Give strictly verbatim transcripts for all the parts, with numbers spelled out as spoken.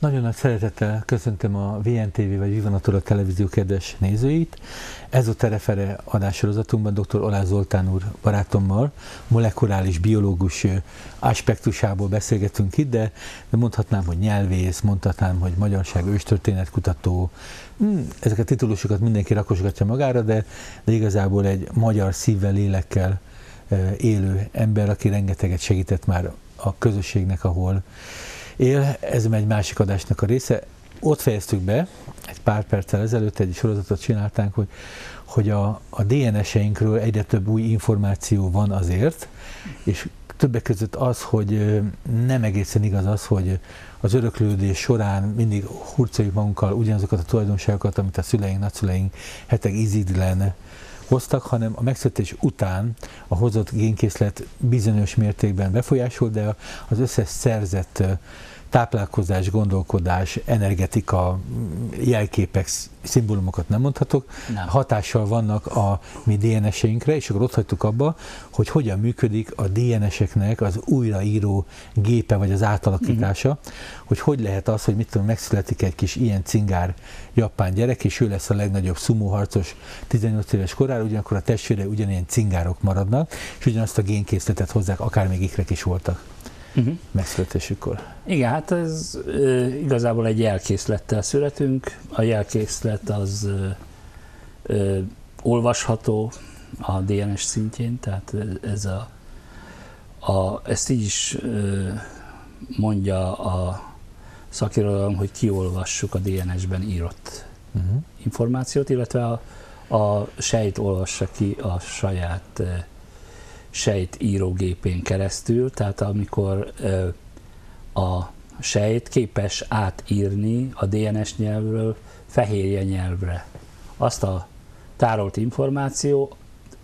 Nagyon nagy szeretettel köszöntöm a vé en té vé vagy Viva Natura televízió kedves nézőit. Ez a Terefere adássorozatunkban doktor Oláh Zoltán úr barátommal molekuláris, biológus aspektusából beszélgetünk itt, de, de mondhatnám, hogy nyelvész, mondhatnám, hogy magyarság őstörténetkutató. Ezeket a titulusokat mindenki rakosgatja magára, de, de igazából egy magyar szívvel, lélekkel élő ember, aki rengeteget segített már a közösségnek, ahol él. Ez egy másik adásnak a része. Ott fejeztük be, egy pár perccel ezelőtt egy sorozatot csináltánk, hogy, hogy a, a dé en es-einkről egyre több új információ van azért, és többek között az, hogy nem egészen igaz az, hogy az öröklődés során mindig hurcoljuk magunkkal ugyanazokat a tulajdonságokat, amit a szüleink, nagyszüleink hetek íziglen hoztak, hanem a megszületés után a hozott génkészlet bizonyos mértékben befolyásol, de az összes szerzett táplálkozás, gondolkodás, energetika, jelképek, szimbólumokat nem mondhatok, nem. Hatással vannak a mi dé en es-einkre, és akkor ott hagytuk abba, hogy hogyan működik a dé en es-eknek az újraíró gépe, vagy az átalakítása, mm-hmm. hogy hogy lehet az, hogy mit tudom, megszületik egy kis ilyen cingár japán gyerek, és ő lesz a legnagyobb szumóharcos tizenöt éves korára, ugyanakkor a testvére ugyanilyen cingárok maradnak, és ugyanazt a génkészletet hozzák, akár még ikrek is voltak. Uh-huh. Megszületésükkor. Igen, hát ez ö, igazából egy jelkészlettel születünk. A jelkészlet az ö, ö, olvasható a dé en es szintjén, tehát ez a, a, ezt így is ö, mondja a szakirodalom, hogy kiolvassuk a dé en es-ben írott uh-huh. információt, illetve a, a sejt olvassa ki a saját sejt írógépén keresztül, tehát amikor a sejt képes átírni a dé en es nyelvről fehérje nyelvre azt a tárolt információ,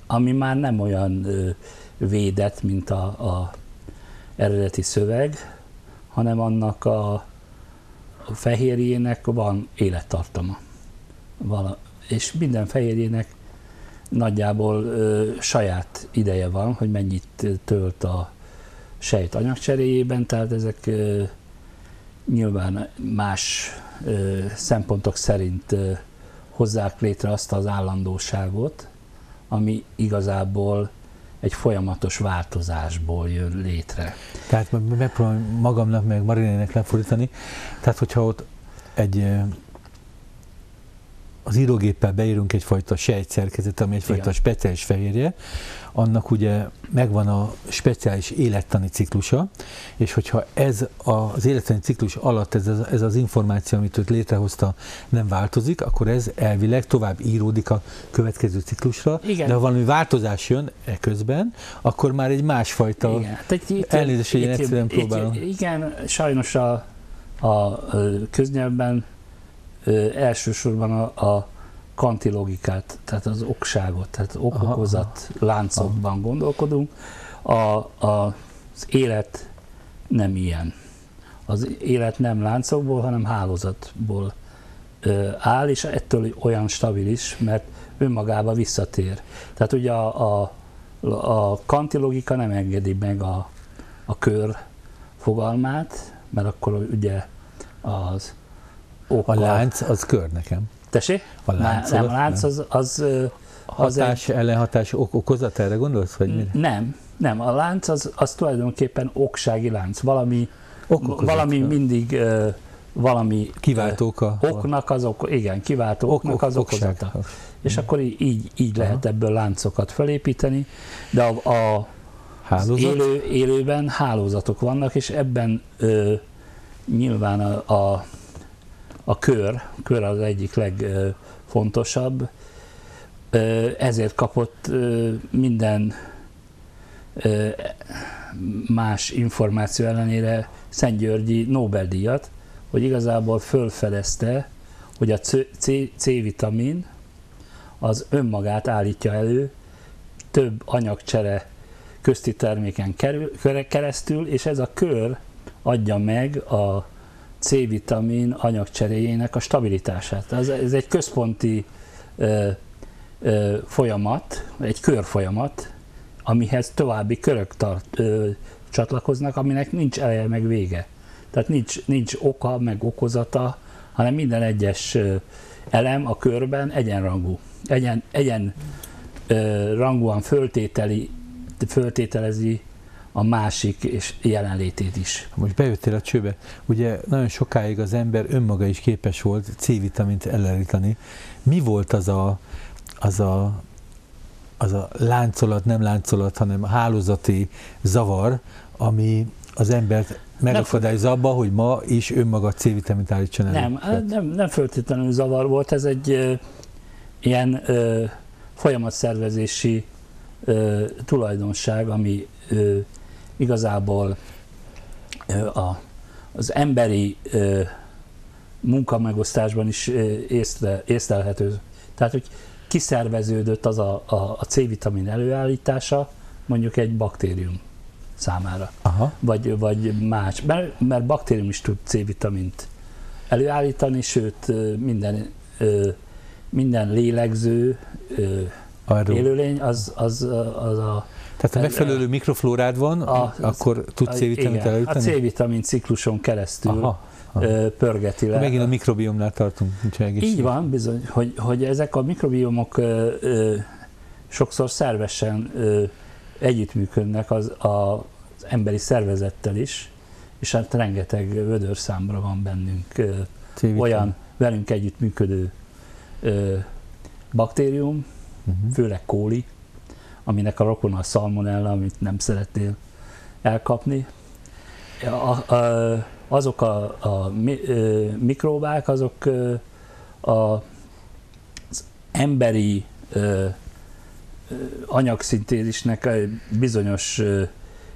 ami már nem olyan védett, mint a, a eredeti szöveg, hanem annak a fehérjének van élettartama. Vala, és minden fehérjének nagyjából ö, saját ideje van, hogy mennyit tölt a sejt anyagcseréjében, tehát ezek ö, nyilván más ö, szempontok szerint ö, hozzák létre azt az állandóságot, ami igazából egy folyamatos változásból jön létre. Tehát megpróbálom magamnak, meg Marinének lefordítani, tehát hogyha ott egy az írógéppel beírunk egyfajta sejtszerkezet, ami egyfajta igen. speciális fehérje, annak ugye megvan a speciális élettani ciklusa, és hogyha ez az élettani ciklus alatt ez az, ez az információ, amit őt létrehozta, nem változik, akkor ez elvileg tovább íródik a következő ciklusra, igen. de ha valami változás jön e közben, akkor már egy másfajta elnézést, hogy én egyszerűen próbálom. Igen, sajnos a, a köznyelvben Ö, elsősorban a, a kantilogikát, tehát az okságot, tehát okokozat láncokban aha. gondolkodunk. A, a, az élet nem ilyen. Az élet nem láncokból, hanem hálózatból ö, áll, és ettől olyan stabilis, mert önmagába visszatér. Tehát ugye a, a, a kantilogika nem engedi meg a, a kör fogalmát, mert akkor ugye az okkal. A lánc az kör nekem. Tessék? A lánc, nem, a lánc az... az, az hatás, egy... ellenhatás, ok, okozat, erre gondolsz? Vagy mire? Nem, nem. A lánc az, az tulajdonképpen oksági lánc. Valami, ok, valami mindig uh, valami... Kiváltóka. Uh, oknak az ok, igen, kiváltó ok, oknak az ok, okozata. Okság. És akkor így, így lehet aha. ebből láncokat felépíteni, de a, a az élő, élőben hálózatok vannak, és ebben uh, nyilván a, a A kör, a kör az egyik legfontosabb, ezért kapott minden más információ ellenére Szent Györgyi Nobel-díjat, hogy igazából fölfedezte, hogy a C-vitamin az önmagát állítja elő több anyagcsere közti terméken keresztül, és ez a kör adja meg a C-vitamin anyagcseréjének a stabilitását. Ez, ez egy központi ö, ö, folyamat, egy körfolyamat, amihez további körök tart, ö, csatlakoznak, aminek nincs eleje meg vége. tehát nincs, nincs oka, meg okozata, hanem minden egyes elem a körben egyenrangú, egyen, egyen rangúan föltételi, föltételezi a másik és jelenlétét is. Most bejöttél a csőbe, ugye nagyon sokáig az ember önmaga is képes volt C-vitamint előállítani. Mi volt az a, az a, az a láncolat, nem láncolat, hanem hálózati zavar, ami az embert megakadályozza abba, hogy ma is önmaga C-vitamint állítson elő? Nem, nem, nem feltétlenül zavar volt, ez egy ö, ilyen ö, folyamatszervezési ö, tulajdonság, ami ö, igazából ö, a, az emberi ö, munkamegosztásban is ö, észre, észlelhető. Tehát, hogy kiszerveződött az a, a, a C-vitamin előállítása mondjuk egy baktérium számára, aha, vagy, vagy más, mert, mert baktérium is tud C-vitamint előállítani, sőt minden, minden lélegző Arról. élőlény az, az, az a... Tehát a megfelelő a, mikroflórád van, a, akkor tud C-vitamint előállítani? A C-vitamin cikluson keresztül aha, aha. pörgeti le. Megint a mikrobiomnál tartunk, nincs egészség. Így van, bizony, hogy, hogy ezek a mikrobiomok ö, ö, sokszor szervesen ö, együttműködnek az, az emberi szervezettel is, és hát rengeteg vödörszámra van bennünk ö, olyan velünk együttműködő ö, baktérium, uh-huh. főleg kóli, aminek a rokona a szalmonella, amit nem szeretnél elkapni. A, a, azok a, a mi, ö, mikróbák, azok ö, a, az emberi ö, anyagszintézisnek bizonyos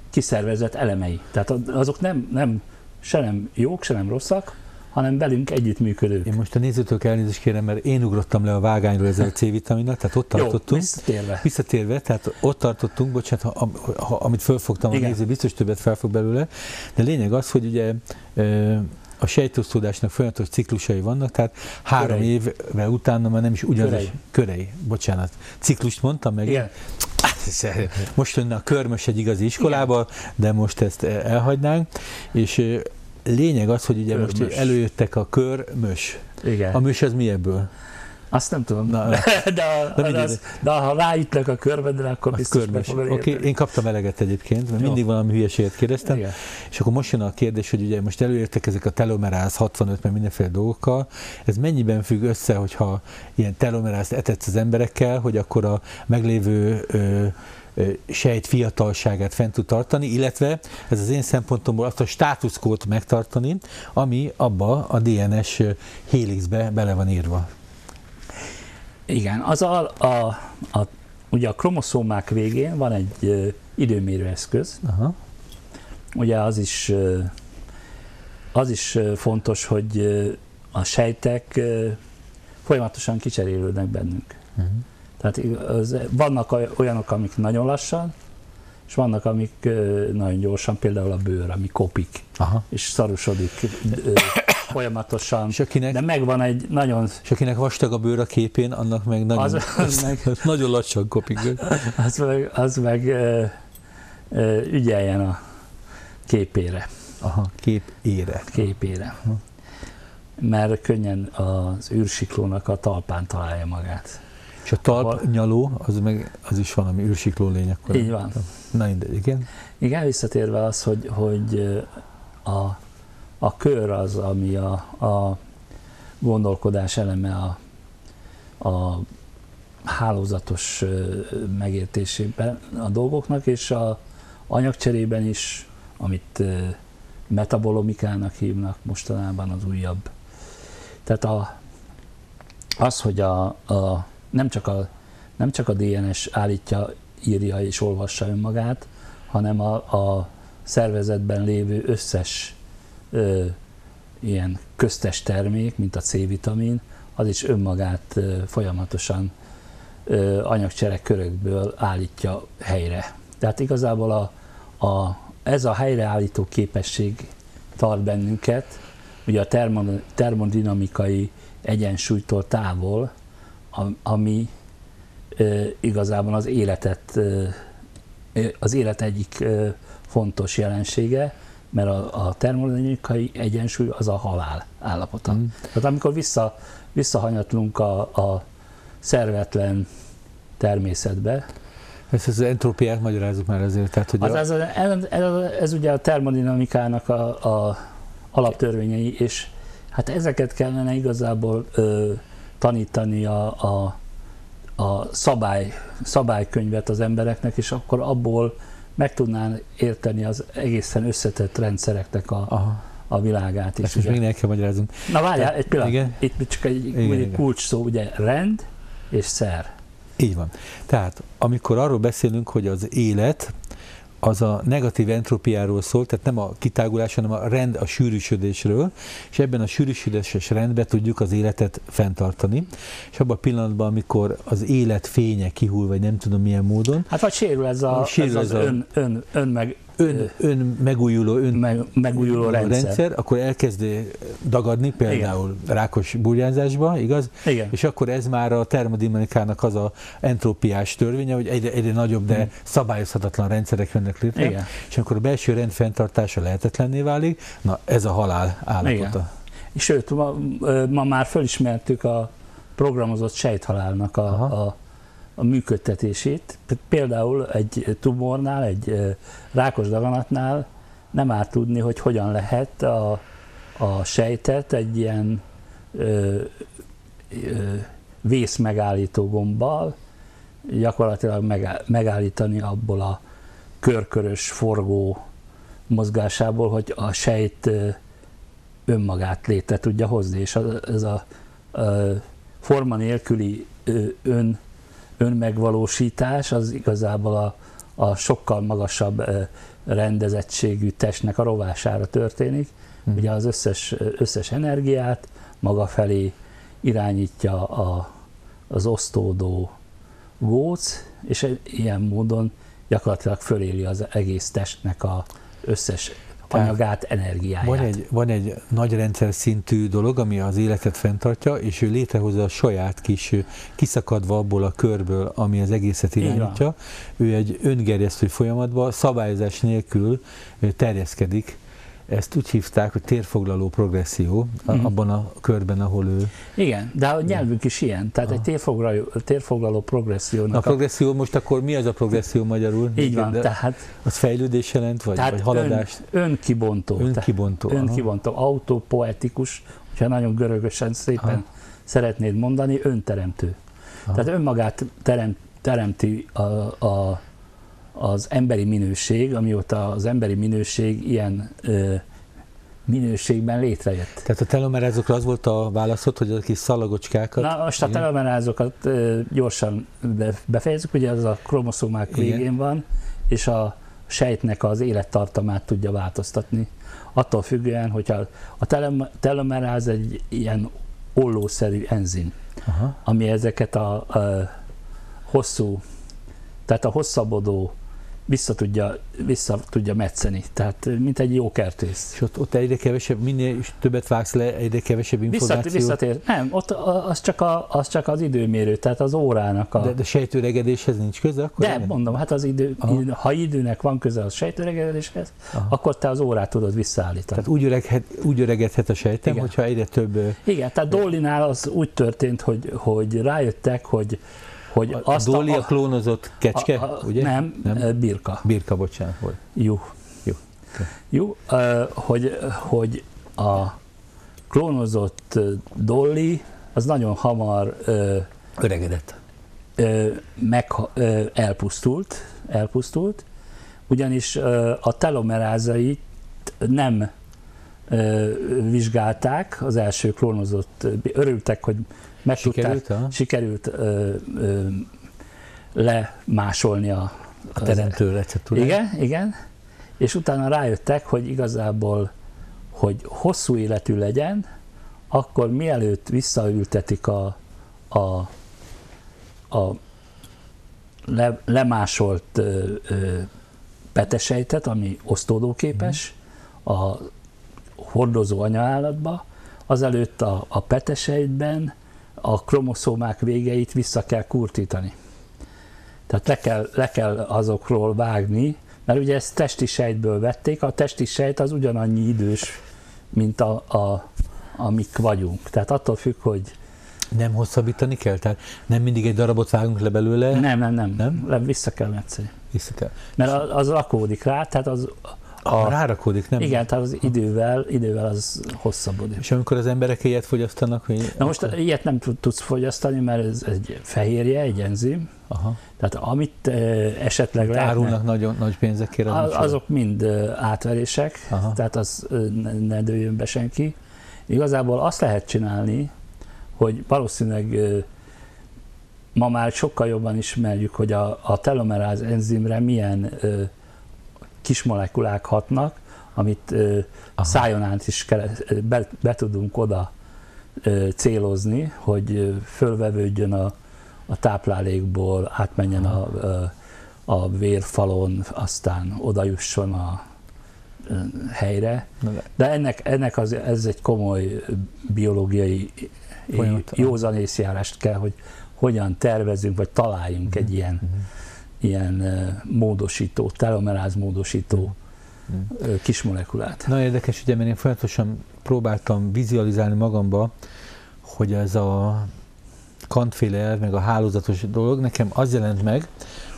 kiszervezett elemei. Tehát azok nem, nem, se nem jók, se nem rosszak, hanem velünk együttműködők. Én most a nézőtől elnézést kérem, mert én ugrottam le a vágányról ezzel a C-vitaminnal, tehát ott tartottunk. Jó, visszatérve. Visszatérve, tehát ott tartottunk, bocsánat, ha, ha, amit fölfogtam, igen, a néző biztos többet felfog belőle, de lényeg az, hogy ugye e a sejtosztódásnak folyamatos ciklusai vannak, tehát három körei. évvel utána már nem is ugyanaz. Körei. körei. Bocsánat. Ciklust mondtam meg. Igen. Most jönne a körmös egy igazi iskolába, igen, de most ezt elhagynánk. És lényeg az, hogy ugye körmös. Most előjöttek a körmös. Igen. A mös az mi ebből? Azt nem tudom. Na, de, a, de, az, de ha ráütlek a körvedre, akkor biztos meg fogod érteni. Okay. Én kaptam eleget egyébként, mert jó, mindig valami hülyeséget kérdeztem. Igen. És akkor most jön a kérdés, hogy ugye most előértek ezek a telomeráz hatvanöt, meg mindenféle dolgokkal. Ez mennyiben függ össze, hogyha ilyen telomerázt etetsz az emberekkel, hogy akkor a meglévő ö, sejt fiatalságát fent tud tartani, illetve ez az én szempontomból azt a státuszkót megtartani, ami abba a dé en es hélixbe bele van írva. Igen, az a, a, a, ugye a kromoszómák végén van egy ö, időmérő eszköz. Aha. Ugye az is, ö, az is ö, fontos, hogy ö, a sejtek ö, folyamatosan kicserélődnek bennünk. Uh-huh. Tehát az, vannak olyanok, amik nagyon lassan, és vannak, amik ö, nagyon gyorsan, például a bőr, ami kopik, aha, és szarusodik. Ö, folyamatosan, és akinek, de megvan egy nagyon... És akinek vastag a bőr a képén, annak meg nagyon, az, az meg, az nagyon lassan kopik. Az meg, az meg ö, ö, ügyeljen a képére. Aha, képére. Képére. Aha. Mert könnyen az űrsiklónak a talpán találja magát. És a talpnyaló, az meg az is van, ami űrsikló lény. Így van. Na, mindegy, igen. Igen, visszatérve az, hogy, hogy a A kör az, ami a, a gondolkodás eleme a, a hálózatos megértésében a dolgoknak, és a anyagcserében is, amit metabolomikának hívnak mostanában az újabb. Tehát a, az, hogy a, a, nem, csak a, nem csak a dé en es állítja, írja és olvassa önmagát, hanem a, a szervezetben lévő összes Ö, ilyen köztes termék, mint a C-vitamin, az is önmagát ö, folyamatosan ö, anyagcserekörökből állítja helyre. Tehát igazából a, a, ez a helyreállító képesség tart bennünket, ugye a termon, termodinamikai egyensúlytól távol, ami ö, igazából az életet, ö, az élet egyik ö, fontos jelensége, mert a, a termodinamikai egyensúly az a halál állapota. Mm. Tehát amikor vissza, visszahanyatlunk a, a szervetlen természetbe. Ezt az entrópiát magyarázzuk már ezért. Tehát, hogy az, a... ez, ez, ez, ez ugye a termodinamikának a, a alaptörvényei, és hát ezeket kellene igazából ö, tanítani a, a, a szabály, szabálykönyvet az embereknek, és akkor abból meg tudnán érteni az egészen összetett rendszereknek a, a világát is. Most még ne kell magyarázunk. Na várjál, egy pillanat, igen? Itt csak egy, igen, egy kulcs szó, ugye rend és szer. Így van. Tehát amikor arról beszélünk, hogy az élet az a negatív entropiáról szól, tehát nem a kitágulás, hanem a rend a sűrűsödésről, és ebben a sűrűsödéses rendben tudjuk az életet fenntartani, és abban a pillanatban, amikor az élet fénye kihull, vagy nem tudom milyen módon. Hát vagy sérül ez, a, sérül ez az, az ön, ön, ön meg... Ön, ön megújuló, ön meg, megújuló rendszer. rendszer, akkor elkezd dagadni például igen. rákos burjánzásba, igaz? Igen. És akkor ez már a termodinamikának az a entrópiás törvénye, hogy egyre, egyre nagyobb, de szabályozhatatlan rendszerek jönnek létre. Igen. És akkor a belső rend fenntartása lehetetlenné válik, na ez a halál állapota. Igen. És sőt, ma, ma már fölismertük a programozott sejthalálnak a, a a működtetését. Például egy tumornál, egy rákos daganatnál nem árt tudni, hogy hogyan lehet a, a sejtet egy ilyen ö, ö, vészmegállító gombbal gyakorlatilag megállítani abból a körkörös forgó mozgásából, hogy a sejt önmagát létre tudja hozni, és ez a, a forma nélküli ön önmegvalósítás az igazából a, a sokkal magasabb rendezettségű testnek a rovására történik. Hmm. Ugye az összes, összes energiát maga felé irányítja a, az osztódó góc, és ilyen módon gyakorlatilag föléli az egész testnek az összes anyagát, energiáját. Van egy, van egy nagy rendszer szintű dolog, ami az életet fenntartja, és ő létrehozza a saját kis, kiszakadva abból a körből, ami az egészet irányítja. Ő egy öngerjesztő folyamatban, szabályozás nélkül terjeszkedik. Ezt úgy hívták, hogy térfoglaló progresszió, mm. abban a körben, ahol ő... Igen, de a nyelvünk is ilyen, tehát Aha. egy térfoglaló, térfoglaló progressziónak... A progresszió, a... most akkor mi az a progresszió magyarul? Így van, de tehát... Az fejlődés jelent, vagy, vagy haladást? Ön, önkibontó. Önkibontó. Önkibontó, autopoetikus, hogyha nagyon görögösen szépen Aha. szeretnéd mondani, önteremtő. Aha. Tehát önmagát terem, teremti a, a az emberi minőség, amióta az emberi minőség ilyen ö, minőségben létrejött. Tehát a telomerázokra az volt a válaszod, hogy a kis szalagocskákat... Na most igen. a telomerázokat ö, gyorsan befejezzük, ugye az a kromoszómák végén igen. van, és a sejtnek az élettartamát tudja változtatni. Attól függően, hogyha a telem, telomeráz egy ilyen ollószerű enzim, Aha. ami ezeket a, a hosszú, tehát a hosszabbodó vissza tudja, vissza tudja metszeni, tehát mint egy jó kertész. És ott, ott egyre kevesebb, minél többet vágsz le, egyre kevesebb információt. Visszatér. Nem, ott az csak, a, az csak az időmérő, tehát az órának a... De, de sejtőregedéshez nincs köze? Akkor de, nem? Mondom, hát az idő, Aha. ha időnek van köze a sejtőregedéshez, Aha. akkor te az órát tudod visszaállítani. Tehát úgy, öreghet, úgy öregedhet a sejtem, Igen. hogyha egyre több... Igen, tehát Dollinál az úgy történt, hogy, hogy rájöttek, hogy hogy a azt Dolly a, a klónozott kecske, a, a, ugye? Nem, nem, birka. Birka, bocsánat, volt. Jó. Jó, Jó hogy, hogy a klónozott Dolly az nagyon hamar öregedett, meg elpusztult, elpusztult, ugyanis a telomerázait nem vizsgálták, az első klónozott, örültek, hogy meg sikerült, tudták, sikerült ö, ö, lemásolni a, a teremtő receptúrát. Igen, igen, és utána rájöttek, hogy igazából, hogy hosszú életű legyen, akkor mielőtt visszaültetik a, a, a le, lemásolt ö, ö, petesejtet, ami osztódóképes, mm. a hordozó anyaállatba, azelőtt a, a petesejtben a kromoszómák végeit vissza kell kurtítani. Tehát le kell, le kell azokról vágni, mert ugye ezt testi sejtből vették, a testi sejt az ugyanannyi idős, mint a, a, amik vagyunk. Tehát attól függ, hogy... Nem hosszabbítani kell? Tehát nem mindig egy darabot vágunk le belőle? Nem, nem, nem. nem? Vissza kell metszeni. Vissza kell. Mert az, az rakódik rá, tehát az... A, rárakódik, nem? Igen, tehát az idővel, idővel az hosszabbodik. És amikor az emberek ilyet fogyasztanak? Hogy Na most akkor... ilyet nem tudsz fogyasztani, mert ez egy fehérje, egy enzim. Aha. Tehát amit e, esetleg lehet. Árulnak nagyon nagy pénzekért. Az, azok mind átverések, aha, tehát az ne, ne dőljön be senki. Igazából azt lehet csinálni, hogy valószínűleg ma már sokkal jobban ismerjük, hogy a, a telomeráz enzimre milyen kis molekulák hatnak, amit ö, szájon át is kell, be, be tudunk oda ö, célozni, hogy fölvevődjön a, a táplálékból, átmenjen a, a, a vérfalon, aztán odajusson a ö, helyre. De ennek, ennek az, ez egy komoly biológiai józanészjárást kell, hogy hogyan tervezünk, vagy találjunk uh-huh. egy ilyen uh-huh. ilyen módosító, telomeráz módosító mm. kis molekulát. Na érdekes, ugye, mert én folyamatosan próbáltam vizualizálni magamba, hogy ez a kantféle elv, meg a hálózatos dolog nekem az jelent meg,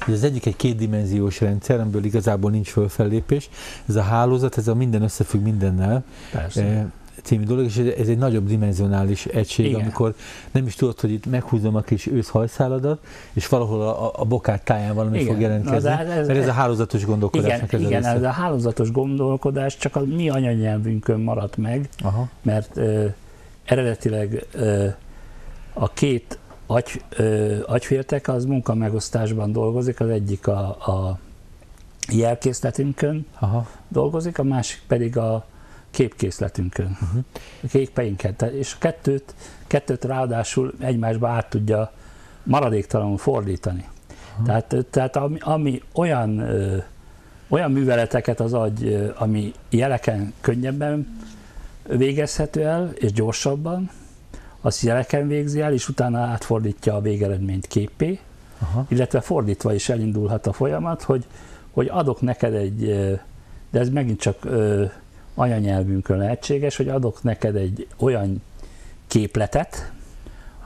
hogy az egyik egy kétdimenziós rendszer, amiből igazából nincs fölfellépés. Ez a hálózat, ez a minden összefügg mindennel. Persze. Című dolog, és ez egy nagyobb dimenzionális egység, igen, amikor nem is tudod, hogy itt meghúzom a kis őszhajszáladat, és valahol a, a bokát táján valami igen. fog jelentkezni, Na, ez, mert ez a hálózatos gondolkodásnak igen, ez igen, a ez a hálózatos gondolkodás csak a mi anyanyelvünkön maradt meg, aha, mert ö, eredetileg ö, a két agy, ö, agyfértek az munkamegosztásban dolgozik, az egyik a, a jelkészletünkön aha. dolgozik, a másik pedig a képkészletünkön, uh-huh. a képeinket, és a kettőt, kettőt ráadásul egymásba át tudja maradéktalanul fordítani. Uh-huh. Tehát, tehát ami, ami olyan, ö, olyan műveleteket az agy, ö, ami jeleken könnyebben végezhető el, és gyorsabban, azt jeleken végzi el, és utána átfordítja a végeredményt képpé, uh-huh. illetve fordítva is elindulhat a folyamat, hogy, hogy adok neked egy, ö, de ez megint csak ö, anyanyelvünkön lehetséges, hogy adok neked egy olyan képletet,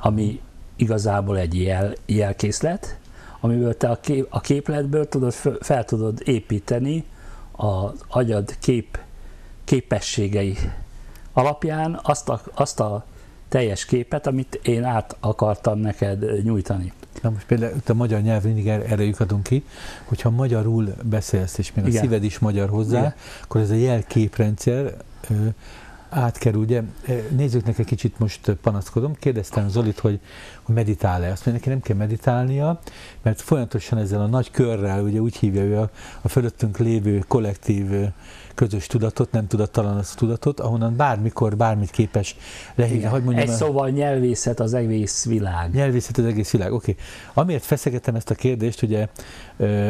ami igazából egy jel, jelkészlet, amiből te a, kép, a képletből tudod, fel tudod építeni az agyad kép, képességei alapján azt a, azt a teljes képet, amit én át akartam neked nyújtani. Na most például a magyar nyelv mindig erre adunk ki, hogyha magyarul beszélsz, és még igen. a szíved is magyar hozzá, igen. akkor ez a jelképrendszer ö, átkerül. Ugye, nézőknek egy kicsit most panaszkodom, kérdeztem Zolit, hogy, hogy meditál-e. Azt mondja, neki nem kell meditálnia, mert folyamatosan ezzel a nagy körrel, ugye úgy hívja ő a, a fölöttünk lévő kollektív közös tudatot, nem tudattalan az tudatot, ahonnan bármikor, bármit képes lehívni. Hogy mondjam, egy szóval nyelvészet az egész világ. Nyelvészet az egész világ, oké. Okay. Amiért feszegetem ezt a kérdést, ugye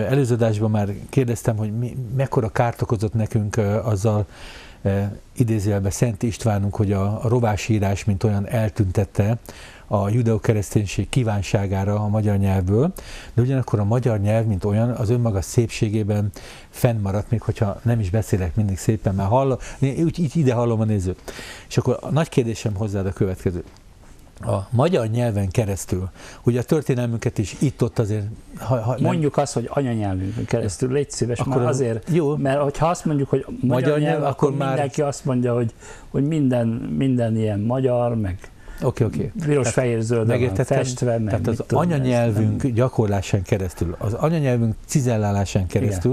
előző adásban már kérdeztem, hogy mi, mekkora kárt okozott nekünk azzal, idézőjelben Szent Istvánunk, hogy a, a rovásírás mint olyan eltüntette a judeokereszténység kívánságára a magyar nyelvből, de ugyanakkor a magyar nyelv, mint olyan, az önmaga szépségében fennmaradt, még hogyha nem is beszélek mindig szépen, mert hallom, úgy ide hallom a nézőt. És akkor a nagy kérdésem hozzád a következő. A magyar nyelven keresztül, ugye a történelmünket is itt-ott azért... Ha, ha, mondjuk nem... azt, hogy anyanyelvünkön keresztül, légy szíves, akkor már azért, jó. mert ha azt mondjuk, hogy magyar, magyar nyelv, nyelv, akkor már... mindenki azt mondja, hogy, hogy minden, minden ilyen magyar, meg okay, okay. piros, fehér, zöld, festve, meg... Tehát az anyanyelvünk ezt, gyakorlásán keresztül, az anyanyelvünk cizellálásán keresztül,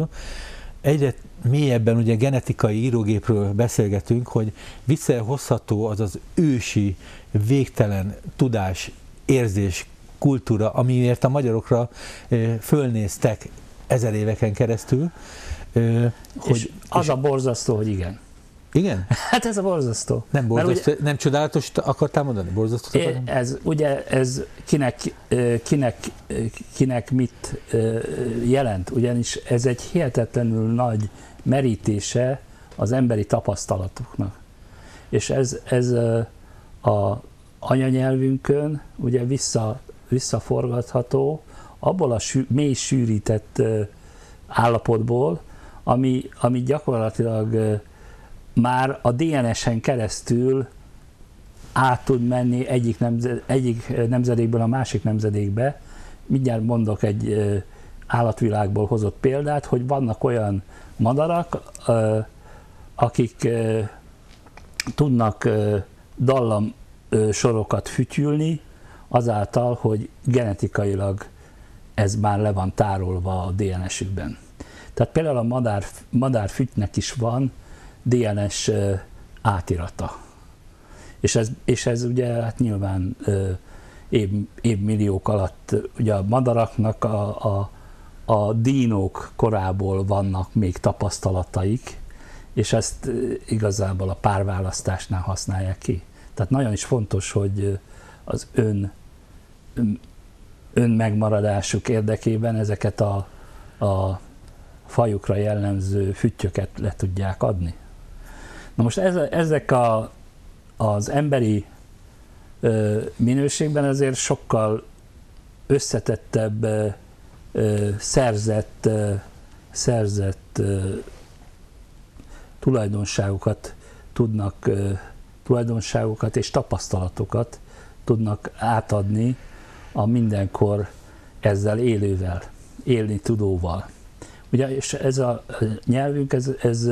igen. egyre mélyebben ugye genetikai írógépről beszélgetünk, hogy visszahozható az az ősi, végtelen tudás, érzés, kultúra, amiért a magyarokra fölnéztek ezer éveken keresztül. Hogy, és az és a borzasztó, hogy igen. Igen? Hát ez a borzasztó. Nem, borzasztó, ugye, nem csodálatos akartál mondani? Borzasztó? Ez, ugye ez kinek, kinek, kinek mit jelent, ugyanis ez egy hihetetlenül nagy merítése az emberi tapasztalatoknak. És ez, ez a anyanyelvünkön ugye vissza, visszaforgatható abból a sű, mély sűrített állapotból, ami, ami gyakorlatilag már a dé en esen keresztül át tud menni egyik, nemze, egyik nemzedékből a másik nemzedékbe. Mindjárt mondok egy állatvilágból hozott példát, hogy vannak olyan madarak, akik tudnak dallam sorokat fütyülni, azáltal, hogy genetikailag ez már le van tárolva a dé en esükben. Tehát például a madár, madárfütynek is van dé en es átirata. És ez, és ez ugye hát nyilván év, évmilliók alatt, ugye a madaraknak a, a, a dínók korából vannak még tapasztalataik, és ezt igazából a párválasztásnál használják ki. Tehát nagyon is fontos, hogy az ön, ön megmaradásuk érdekében ezeket a, a fajukra jellemző füttyöket le tudják adni. Na most ezek a, az emberi minőségben azért sokkal összetettebb szerzett, szerzett tulajdonságokat tudnak, tulajdonságokat és tapasztalatokat tudnak átadni a mindenkor ezzel élővel, élni tudóval. Ugye, és ez a nyelvünk, ez, ez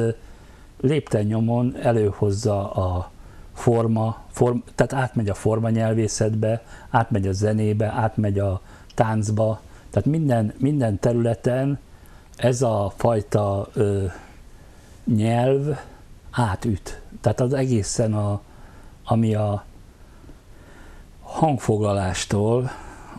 lépten-nyomon előhozza a forma, form, tehát átmegy a forma nyelvészetbe, átmegy a zenébe, átmegy a táncba, tehát minden, minden területen ez a fajta ö, nyelv átüt. Tehát az egészen, a, ami a hangfoglalástól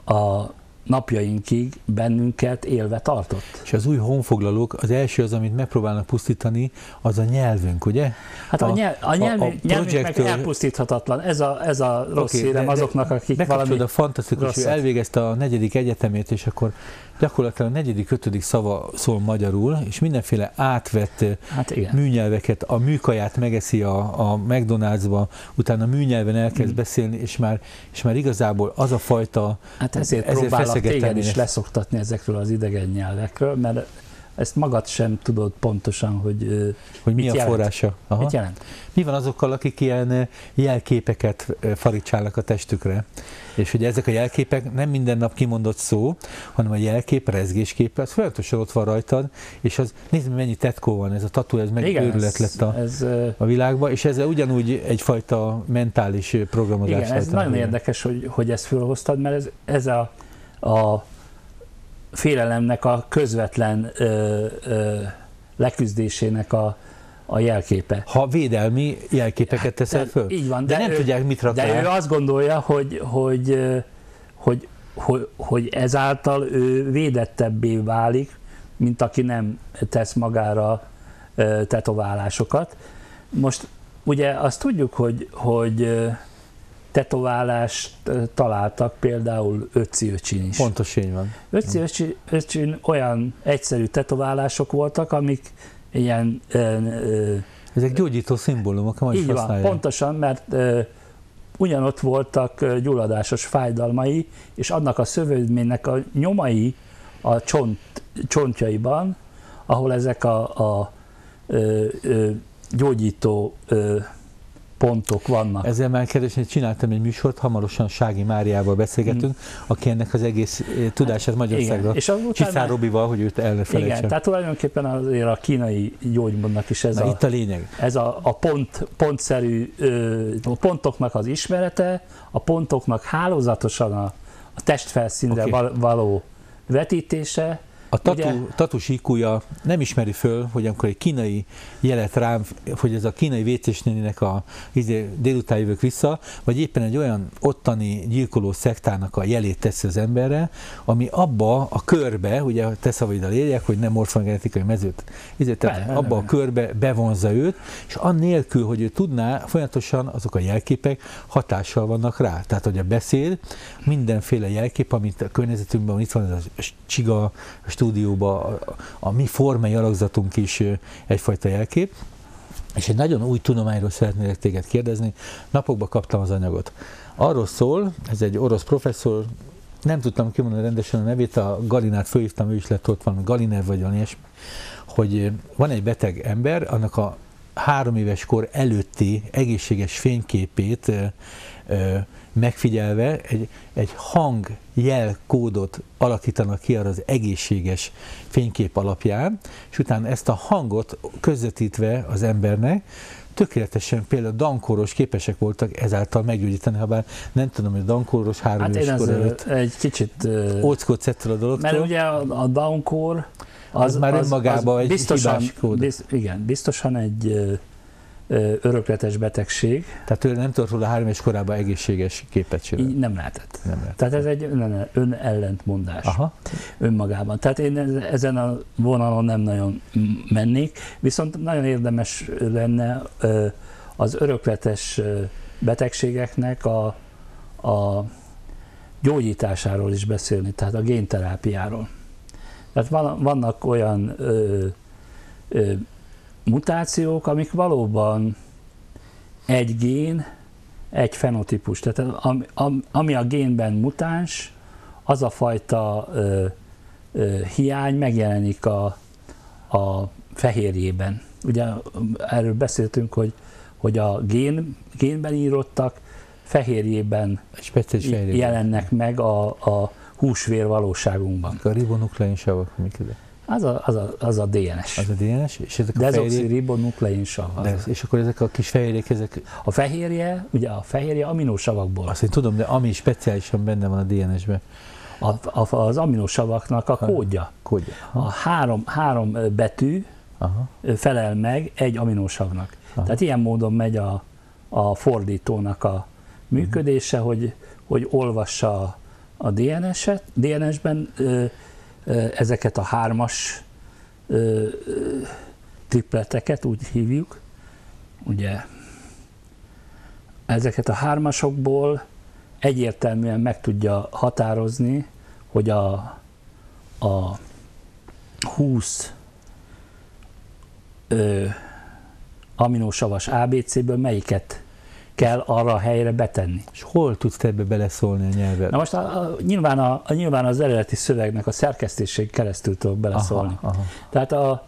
a napjainkig bennünket élve tartott. És az új honfoglalók, az első az, amit megpróbálnak pusztítani, az a nyelvünk, ugye? Hát a, a, nyelv, a, nyelv, a, a projector... meg elpusztíthatatlan. Ez a, ez a rossz okay, hírem azoknak, akik de, valami a fantasztikus, rosszat. Ő elvégezte a negyedik egyetemét, és akkor gyakorlatilag a negyedik, ötödik szava szól magyarul, és mindenféle átvett hát műnyelveket, a műkaját megeszi a, a McDonald's-ba, utána műnyelven elkezd mm. beszélni, és már, és már igazából az a fajta... Hát ezért, ezért próbálok téged is leszoktatni ezekről az idegen nyelvekről, mert ezt magad sem tudod pontosan, hogy, hogy mi a jelent. Forrása. Aha. Mit jelent? Mi van azokkal, akik ilyen jelképeket faricsálnak a testükre? És hogy ezek a jelképek nem minden nap kimondott szó, hanem a jelkép, rezgéskép, az folyamatosan ott van rajtad, és az, nézd, mennyi tetkó van, ez a tatú, ez meg igen, őrület lett a, ez, a világban, és ez ugyanúgy egyfajta mentális programozás. Igen, ez nagyon műen. Érdekes, hogy, hogy ezt fölhoztad, mert ez, ez a, a félelemnek a közvetlen ö, ö, leküzdésének a, a jelképe. Ha védelmi jelképeket teszel föl? Így van, de, de nem ő, tudják, mit rakják. De ő azt gondolja, hogy, hogy, hogy, hogy, hogy ezáltal ő védettebbé válik, mint aki nem tesz magára tetoválásokat. Most ugye azt tudjuk, hogy, hogy tetoválást találtak például Öczi Öcsin is. Pontos, így van. Öczi Öcsin, Öcsin olyan egyszerű tetoválások voltak, amik ilyen... Ezek gyógyító szimbólumok, majd is használják. Így van, pontosan, mert ö, ugyanott voltak gyulladásos fájdalmai, és annak a szövődménynek a nyomai a csont, csontjaiban, ahol ezek a, a ö, ö, gyógyító... Ö, pontok vannak. Ezzel már keresni, csináltam egy műsort, hamarosan Sági Máriával beszélgetünk, mm. aki ennek az egész tudását Magyarországra, Csiszár Robival, hogy őt el ne felejtsem. Igen, tehát tulajdonképpen azért a kínai gyógymódnak is ez. Na, a, itt a lényeg. Ez a, a pont, pontszerű, a pontoknak az ismerete, a pontoknak hálózatosan a, a testfelszínre okay. való vetítése. A tatu, tatus í kúja nem ismeri föl, hogy amikor egy kínai jelet rám, hogy ez a kínai vécés néninek a délután jövök vissza, vagy éppen egy olyan ottani gyilkoló szektának a jelét teszi az emberre, ami abba a körbe, ugye te szavaidal érjek, hogy nem morfogenetikai mezőt, tehát abba be, a körbe bevonza őt, és annélkül, hogy ő tudná, folyamatosan azok a jelképek hatással vannak rá. Tehát, hogy a beszéd, mindenféle jelkép, amit a környezetünkben itt van, ez a csiga, a stúdióban a, a mi formai alakzatunk is egyfajta jelkép, és egy nagyon új tudományról szeretnélek téged kérdezni, napokban kaptam az anyagot. Arról szól, ez egy orosz professzor, nem tudtam kimondani rendesen a nevét, a Galinát fölhívtam, ő is lett ott, van Galiner vagy valami ilyesmi, hogy van egy beteg ember, annak a három éves kor előtti egészséges fényképét ö, megfigyelve egy, egy hangjelkódot alakítanak ki arra az egészséges fénykép alapján, és utána ezt a hangot közvetítve az embernek, tökéletesen például dankóros képesek voltak ezáltal meggyógyítani, ha bár nem tudom, hogy dankóros három éves hát kor előtt egy kicsit óckot szedtől a dologtól. Mert ugye a, a dankor az, az már önmagában egy biztosan, hibás kód. Biz, igen, biztosan egy örökletes betegség. Tehát ő nem tudott róla három éves korában egészséges képet csinálni. Nem lehetett. Nem lehetett. Tehát ez egy önellentmondás önmagában. Tehát én ezen a vonalon nem nagyon mennék, viszont nagyon érdemes lenne az örökletes betegségeknek a, a gyógyításáról is beszélni, tehát a génterápiáról. Tehát vannak olyan ö, ö, mutációk, amik valóban egy gén, egy fenotípus. Tehát ami a génben mutáns, az a fajta ö, ö, hiány megjelenik a, a fehérjében. Ugye erről beszéltünk, hogy, hogy a gén, génben írottak fehérjében jelennek meg a, a húsvér valóságunkban. A ribonukleinsavak, amik ide. Az a, az, a, az a dé en es. Az a dé en es, és ezek a dezoxiribonuklein-sav. De, és akkor ezek a kis fehérjék, ezek... A fehérje, ugye a fehérje aminosavakból. Azt én tudom, de ami speciálisan benne van a dé en esben. A, a, az aminosavaknak a kódja. kódja. A három, három betű Aha. felel meg egy aminosavnak. Aha. Tehát ilyen módon megy a, a fordítónak a működése, uh-huh. hogy, hogy olvassa a dé en eset, dé en esben ezeket a hármas ö, ö, tripleteket, úgy hívjuk, ugye, ezeket a hármasokból egyértelműen meg tudja határozni, hogy a, a húsz ö, aminósavas á bé cé-ből melyiket kell arra a helyre betenni. És hol tudsz te ebbe beleszólni a nyelvet? Na most a, a, nyilván, a, a, nyilván az eredeti szövegnek a szerkesztésén keresztül tudok beleszólni. Aha, aha. Tehát a,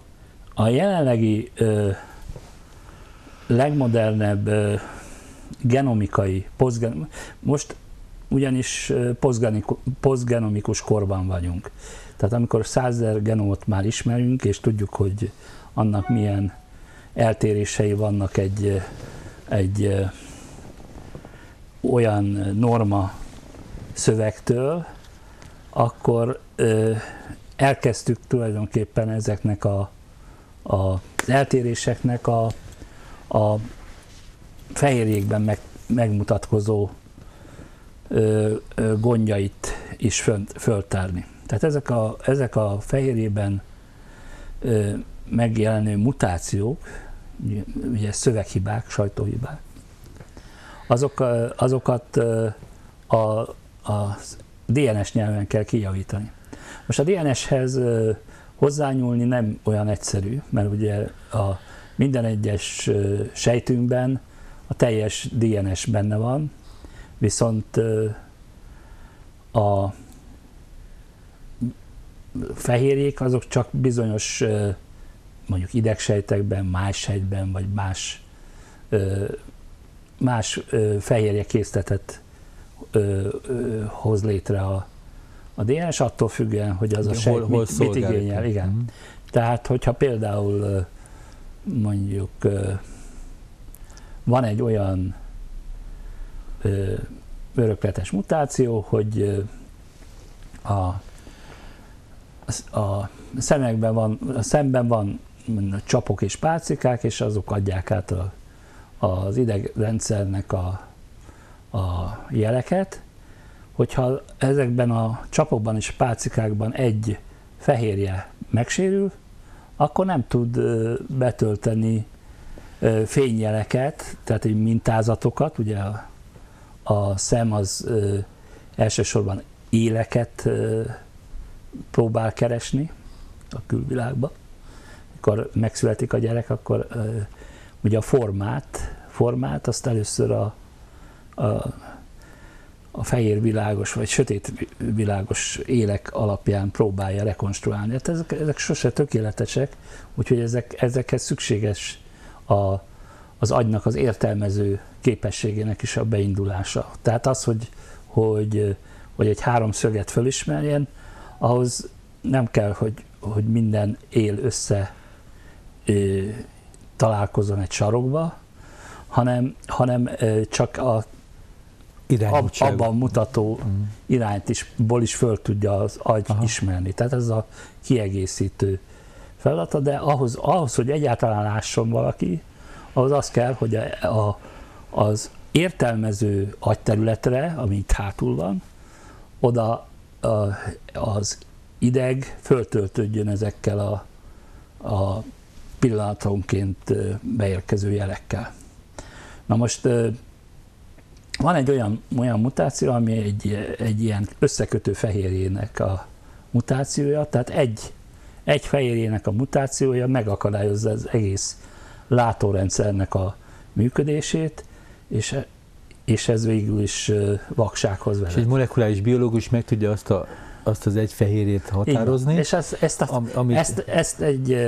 a jelenlegi ö, legmodernebb ö, genomikai, poszgen, most ugyanis poszgenomikus korban vagyunk. Tehát amikor százezer genomot már ismerünk, és tudjuk, hogy annak milyen eltérései vannak egy, egy ö, olyan norma szövegtől, akkor ö, elkezdtük tulajdonképpen ezeknek a, a, az eltéréseknek a, a fehérjékben meg, megmutatkozó ö, ö, gondjait is fönt, föltárni. Tehát ezek a, ezek a fehérjében ö, megjelenő mutációk, ugye szöveghibák, sajtóhibák, Azok, azokat a, a dé en es nyelven kell kijavítani. Most a dé en eshez hozzányúlni nem olyan egyszerű, mert ugye a minden egyes sejtünkben a teljes dé en es benne van, viszont a fehérjék azok csak bizonyos, mondjuk idegsejtekben, májsejtben, vagy más más ö, fehérje készletet ö, ö, hoz létre a, a dé en es, attól függően, hogy az a sejt mit, mit igényel. Igen. Mm. Tehát, hogyha például mondjuk ö, van egy olyan ö, örökletes mutáció, hogy ö, a, a, szemekben van, a szemben van csapok és pálcikák, és azok adják át a az idegrendszernek a, a jeleket, hogyha ezekben a csapokban és pálcikákban egy fehérje megsérül, akkor nem tud betölteni fényjeleket, tehát egy mintázatokat, ugye a, a szem az elsősorban éleket próbál keresni a külvilágba. Amikor megszületik a gyerek, akkor ugye a formát, formát azt először a, a, a fehér világos vagy sötét világos élek alapján próbálja rekonstruálni. Hát ezek, ezek sose tökéletesek, úgyhogy ezek, ezekhez szükséges a, az agynak az értelmező képességének is a beindulása. Tehát az, hogy, hogy, hogy egy háromszöget fölismerjen, ahhoz nem kell, hogy, hogy minden él össze ö, találkozom egy sarokba, hanem, hanem ö, csak a Ab, abban mutató mm. irányt is, ból is föl tudja az agy Aha. ismerni. Tehát ez a kiegészítő feladata, de ahhoz, ahhoz hogy egyáltalán lásson valaki, ahhoz az kell, hogy a, a, az értelmező agyterületre, ami itt hátul van, oda a, az ideg föltöltődjön ezekkel a, a pillanatonként beérkező jelekkel. Na most van egy olyan, olyan mutáció, ami egy, egy ilyen összekötő fehérjének a mutációja, tehát egy, egy fehérjének a mutációja megakadályozza az egész látórendszernek a működését, és, és ez végül is vaksághoz vezet. És egy molekuláris biológus meg tudja azt, a, azt az egy fehérjét határozni? Igen. És ezt, ezt, a, amit... ezt, ezt, egy,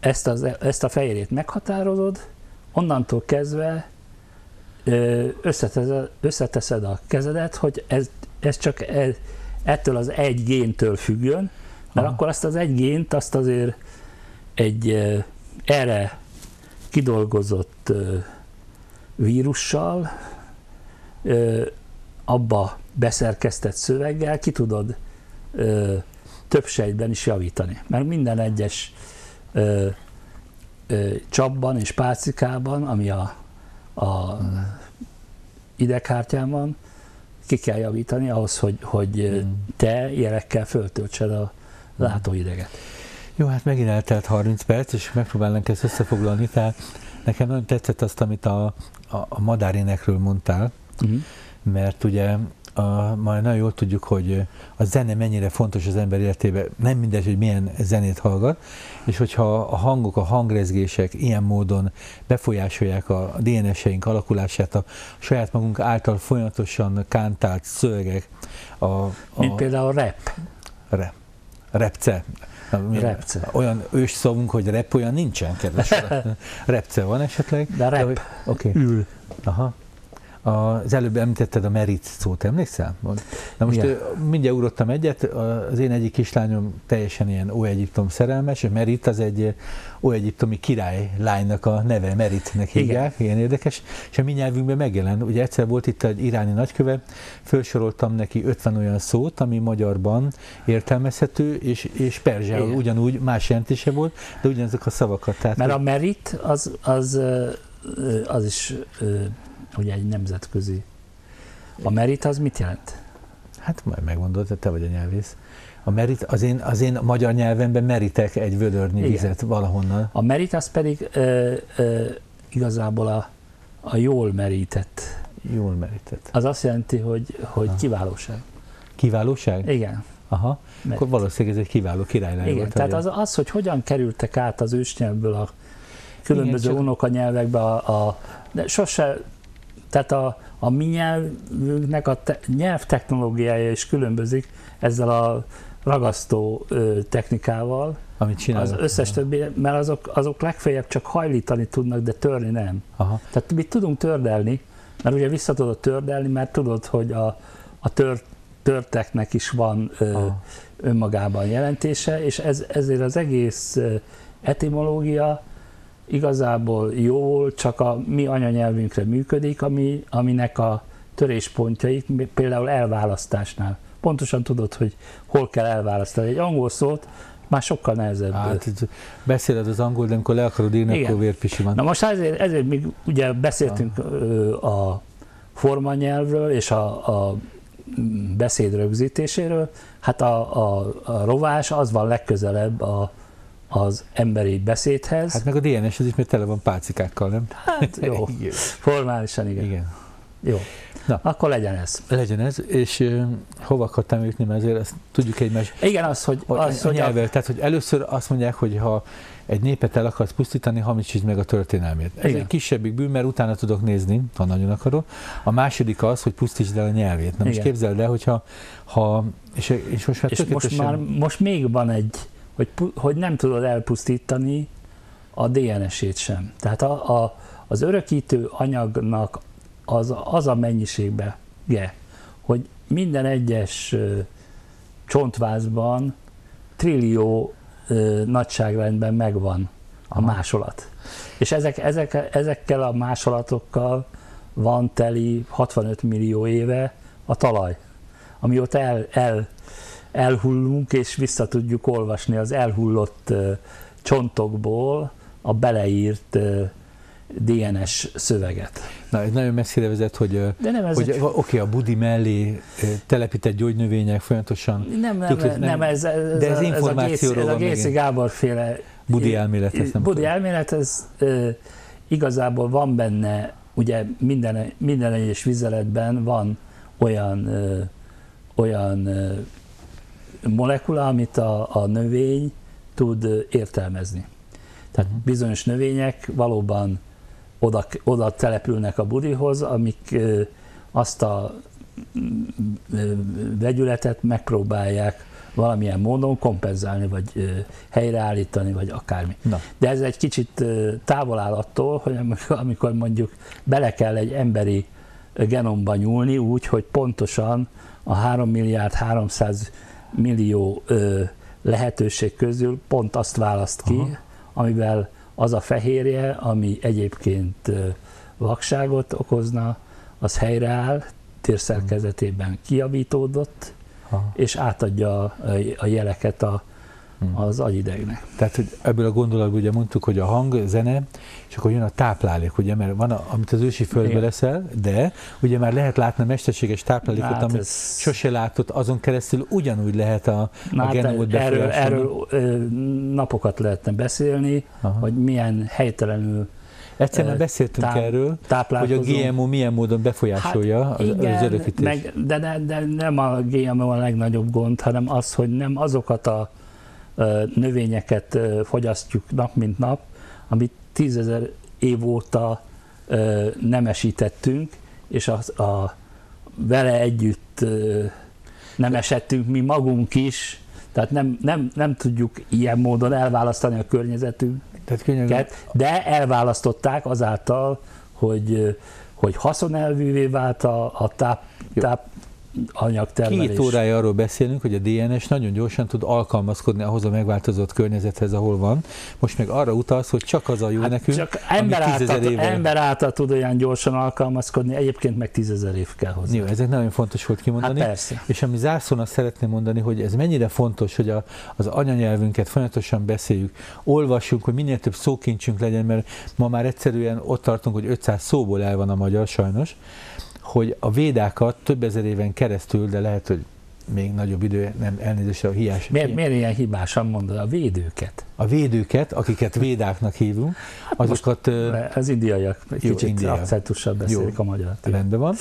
ezt, az, ezt a fehérjét meghatározod, onnantól kezdve Összeteszed, összeteszed a kezedet, hogy ez, ez csak ez, ettől az egy géntől függjön, mert Aha. akkor azt az egy gént azt azért egy erre kidolgozott vírussal, abba beszerkesztett szöveggel ki tudod több sejtben is javítani, mert minden egyes csapban és pálcikában, ami a a ideghártyán van, ki kell javítani ahhoz, hogy, hogy te jelekkel föltöltsed a látóideget. Jó, hát megint eltelt harminc perc, és megpróbálnánk ezt összefoglalni. Tehát nekem nagyon tetszett azt, amit a, a, a madárénekről mondtál, uh-huh. mert ugye a, majd nagyon jól tudjuk, hogy a zene mennyire fontos az ember életében, nem mindegy, hogy milyen zenét hallgat, és hogyha a hangok, a hangrezgések ilyen módon befolyásolják a dé en es-eink alakulását, a saját magunk által folyamatosan kántált szövegek. A, a, Mint például a rap. Rap. Repce. Repce. Olyan ős szavunk, hogy rap olyan nincsen, kedves. Repce van esetleg. De rap. De, hogy, okay. Ül. Aha. Az előbb említetted a merit szót, emlékszel? Na most yeah. mindjárt ugrottam egyet, az én egyik kislányom teljesen ilyen Ó-Egyiptom szerelmes, és Merit az egy Ó-Egyiptomi királylánynak a neve, Meritnek hívják, ilyen érdekes, és a mi nyelvünkben megjelent. Ugye egyszer volt itt egy iráni nagykövet, felsoroltam neki ötven olyan szót, ami magyarban értelmezhető, és, és perzsául ugyanúgy más jelentése volt, de ugyanazok a szavakat. Tehát, mert a merit az, az, az is... Ugye egy nemzetközi. A merit az mit jelent? Hát majd megmondod, te vagy a nyelvész. A merit, az én, az én magyar nyelvemben meritek egy vödörnyi Igen. vizet valahonnan. A merit az pedig ö, ö, igazából a, a jól merített. Jól merített. Az azt jelenti, hogy, hogy kiválóság. Kiválóság? Igen. Aha, merit. Akkor valószínűleg ez egy kiváló királylány Igen, volt, tehát az, az, hogy hogyan kerültek át az ősnyelvből a különböző Igen, unokanyelvekbe a, a de sose... Tehát a, a mi nyelvünknek a te, nyelvtechnológiája is különbözik ezzel a ragasztó ö, technikával. Amit csinálnak. Az összes többi, mert azok, azok legfeljebb csak hajlítani tudnak, de törni nem. Aha. Tehát mi tudunk tördelni, mert ugye vissza tudod tördelni, mert tudod, hogy a, a tör, törteknek is van ö, önmagában jelentése, és ez, ezért az egész etimológia igazából jól, csak a mi anyanyelvünkre működik, ami, aminek a töréspontjai például elválasztásnál. Pontosan tudod, hogy hol kell elválasztani. Egy angol szót már sokkal nehezebb. Hát, beszéled az angol, de amikor le akarod írni, Igen. akkor vérpisi van. Na most ezért, ezért még ugye beszéltünk a, a formanyelvről és a, a beszéd rögzítéséről. Hát a, a, a rovás az van legközelebb a az emberi beszédhez. Hát meg a dé en es-hez is, mert tele van pálcikákkal, nem? Hát jó, formálisan igen. igen. Jó. Na, akkor legyen ez. Legyen ez, és uh, hova akartam jutni, mert azért ezt tudjuk egymást. Igen, az, hogy... A, az, a, hogy nyelvvel, a... Tehát, hogy először azt mondják, hogy ha egy népet el akarsz pusztítani, hamisítsd meg a történelmét. Ez igen. Egy kisebbik bűn, mert utána tudok nézni, ha nagyon akarok. A második az, hogy pusztítsd el a nyelvét. Na most igen. Képzeld el, hogyha... Ha, és és, most, már, és most már most még van egy, hogy, hogy nem tudod elpusztítani a dé en esét sem. Tehát a, a, az örökítő anyagnak az, az a mennyiségbe, hogy minden egyes ö, csontvázban trillió ö, nagyságrendben megvan a másolat. És ezek, ezek, ezekkel a másolatokkal van teli hatvanöt millió éve a talaj, amióta el, el, elhullunk, és vissza tudjuk olvasni az elhullott ö, csontokból a beleírt ö, dé en es szöveget. Na, ez nagyon messzire vezet, hogy, hogy egy... oké, a budi mellé telepített gyógynövények folyamatosan... Nem, nem, tükröz, nem, nem ez, ez, de ez, ez információról van. Ez a Géci Gábor-féle... Budi elmélet, ezt nem Budi elmélet, ez ö, igazából van benne, ugye minden, minden egyes vizeletben van olyan, ö, olyan ö, molekula, amit a, a növény tud értelmezni. Tehát bizonyos növények valóban oda, oda települnek a budihoz, amik ö, azt a ö, vegyületet megpróbálják valamilyen módon kompenzálni, vagy ö, helyreállítani, vagy akármi. Na. De ez egy kicsit ö, távol áll attól, hogy amikor mondjuk bele kell egy emberi genomba nyúlni úgy, hogy pontosan a három milliárd háromszáz millió ö, lehetőség közül pont azt választ ki, aha, amivel az a fehérje, ami egyébként vakságot okozna, az helyreáll, térszerkezetében kijavítódott, aha, és átadja a jeleket a, az agyidegnek. Tehát hogy ebből a gondolatból ugye mondtuk, hogy a hang, zene, és akkor jön a táplálék, ugye, mert van, a, amit az ősi földből eszel, de ugye már lehet látni a mesterséges táplálékot, hát amit ez... sose látott, azon keresztül ugyanúgy lehet a, a hát genomot befolyásolni. Erről, erről napokat lehetne beszélni, aha, hogy milyen helytelenül egyszerűen beszéltünk tá, erről, hogy a gé em o milyen módon befolyásolja hát az, igen, az örökítést. Meg, de, de, de nem a gé em o a legnagyobb gond, hanem az, hogy nem azokat a növényeket fogyasztjuk nap mint nap, amit tízezer év óta nemesítettünk, és az a, vele együtt nemesettünk mi magunk is, tehát nem, nem, nem tudjuk ilyen módon elválasztani a környezetünket, de elválasztották azáltal, hogy, hogy haszonelvűvé vált a, a táp, táp Két órája arról beszélünk, hogy a dé en es nagyon gyorsan tud alkalmazkodni ahhoz a megváltozott környezethez, ahol van. Most meg arra utalsz, hogy csak az a jó hát nekünk, csak ember által, ember által tud olyan gyorsan alkalmazkodni, egyébként meg tízezer év kell hozzá. Jó, ezek nagyon fontos volt kimondani. Hát és ami zárszón azt szeretném mondani, hogy ez mennyire fontos, hogy a, az anyanyelvünket folyamatosan beszéljük, olvassunk, hogy minél több szókincsünk legyen, mert ma már egyszerűen ott tartunk, hogy ötszáz szóból el van a magyar, sajnos, hogy a védákat több ezer éven keresztül, de lehet, hogy még nagyobb idő, nem elnézést a hiás. Miért, miért ilyen hibásan mondod? A védőket. A védőket, akiket védáknak hívunk, azokat... Hát az indiaiak kicsit indiai. Akcentusabb beszélik jó, a magyar. Rendben van.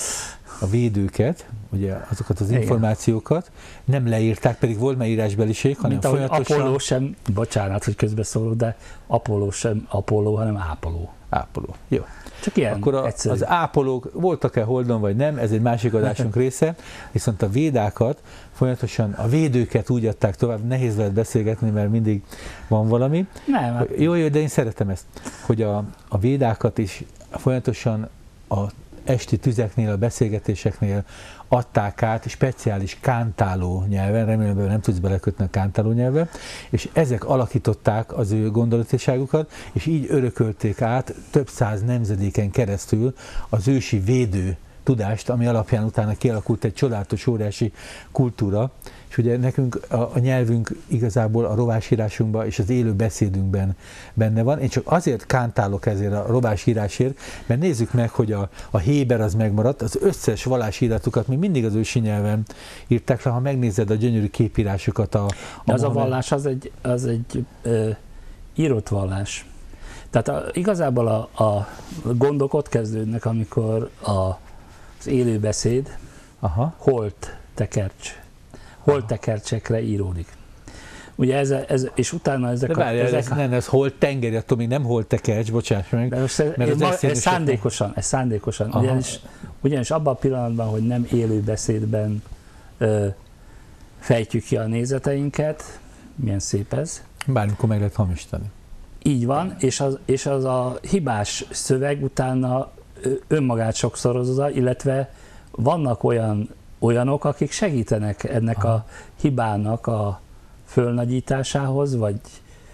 A védőket, ugye azokat az igen, információkat nem leírták, pedig volt már írásbeliség, hanem mint folyamatosan... Apollo sem, bocsánat, hogy közbeszólok, de Apollo sem Apollo, hanem ápoló. Ápoló, jó. Csak ilyen akkor a, az ápolók voltak-e holdon vagy nem, ez egy másik adásunk része, viszont a védákat folyamatosan, a védőket úgy adták tovább, nehéz lehet beszélgetni, mert mindig van valami. Nem, hogy, jó, jó, de én szeretem ezt, hogy a, a védákat is folyamatosan a esti tüzeknél, a beszélgetéseknél adták át speciális kántáló nyelven, remélem, hogy nem tudsz belekötni a kántáló nyelven, és ezek alakították az ő gondolatiságukat, és így örökölték át több száz nemzedéken keresztül az ősi védő tudást, ami alapján utána kialakult egy csodálatos óriási kultúra, és ugye nekünk a, a nyelvünk igazából a rovásírásunkban és az élő beszédünkben benne van. Én csak azért kántálok ezért a rovásírásért, mert nézzük meg, hogy a, a héber az megmaradt, az összes vallásíratukat mi mindig az ősi nyelven írták le, ha megnézed a gyönyörű képírásokat. A, a az a vallás, az egy, az egy ö, írott vallás. Tehát a, igazából a, a gondok ott kezdődnek, amikor a az élőbeszéd, aha, holt tekercs, holt tekercsekre íródik. Ugye ez, ez, és utána ezek de a... Várjál, ezek ez, a... Nem, ez holt tengeri, attól még nem holt tekercs, bocsáss meg. Ez, ez szándékosan, ez szándékosan. Ugyanis, ugyanis abban a pillanatban, hogy nem élő beszédben ö, fejtjük ki a nézeteinket, milyen szép ez. Bármikor meg lehet hamisítani. Így van, és az, és az a hibás szöveg utána önmagát sokszorozza, illetve vannak olyan, olyanok, akik segítenek ennek aha, a hibának a fölnagyításához, vagy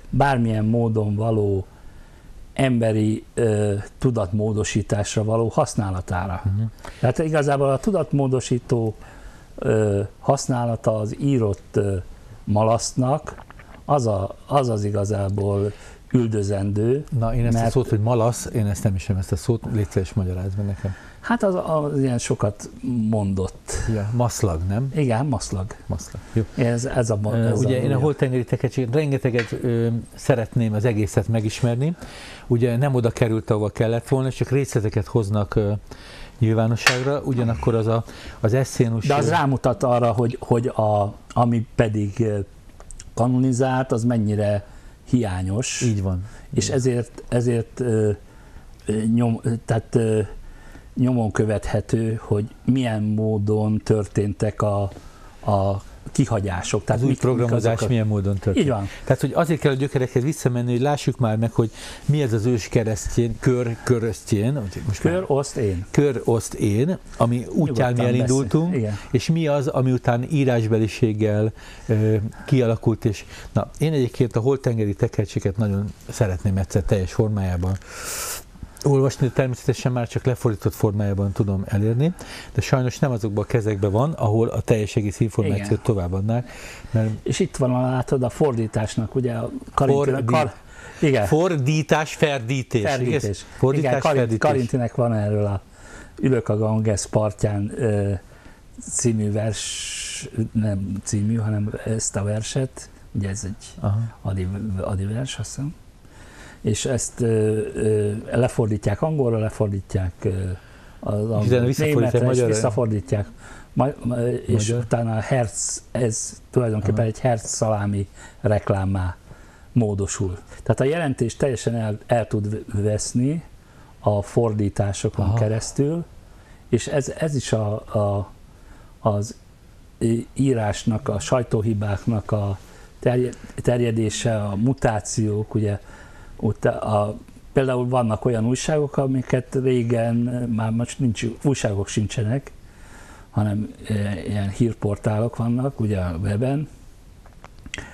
bármilyen módon való emberi ö, tudatmódosításra való használatára. Uh-huh. Tehát igazából a tudatmódosító ö, használata az írott ö, malasztnak, az, a, az az igazából üldözendő. Na, én ezt mert... a szót, hogy malasz, én ezt nem isem, ezt a szót létre is magyarázd meg nekem. Hát az, az ilyen sokat mondott. Ja, maszlag, nem? Igen, maszlag. Maszlag. Jó. Ez, ez a, ez ugye a, én a holtengeri tekercset rengeteget ö, szeretném az egészet megismerni. Ugye nem oda került, ahova kellett volna, csak részleteket hoznak ö, nyilvánosságra, ugyanakkor az a, az eszénus... De az rámutat arra, hogy, hogy a, ami pedig kanonizált, az mennyire hiányos. Így van. És ezért, ezért ö, nyom, tehát... Ö, nyomon követhető, hogy milyen módon történtek a, a kihagyások. Tehát az új programozás azokat... milyen módon történt. Így van. Tehát, hogy azért kell a gyökerekhez visszamenni, hogy lássuk már meg, hogy mi ez az ős keresztjén, kör, körösztjén, most kör, már, oszt, én. Kör, oszt, én, ami útján mi elindultunk, és mi az, ami után írásbeliséggel ö, kialakult, és na, én egyébként a holtengeri tekercseket nagyon szeretném egyszer teljes formájában olvasni, természetesen már csak lefordított formájában tudom elérni, de sajnos nem azokban a kezekben van, ahol a teljes egész információt igen, továbbadnák. Mert és itt van, látod, a fordításnak, ugye a karintinek... Fordi... Kar... Igen. Fordítás, ferdítés. Ferdítés. Igaz? Fordítás, igen, karint, ferdítés. Karintinek van erről a Ülök a Ganges partján ö, című vers, nem című, hanem ezt a verset, ugye ez egy adi, adi vers, azt hiszem, és ezt ö, ö, lefordítják angolra, lefordítják ö, az angolra, németre, és visszafordítják. Ma, ma, és utána a hertz, ez tulajdonképpen aha, egy hertz szalámi reklámmá módosul. Tehát a jelentés teljesen el, el tud veszni a fordításokon aha, keresztül, és ez, ez is a, a, az írásnak, a sajtóhibáknak a terjed, terjedése, a mutációk, ugye, A, például vannak olyan újságok, amiket régen már most nincs, újságok sincsenek, hanem ilyen hírportálok vannak, ugye a weben,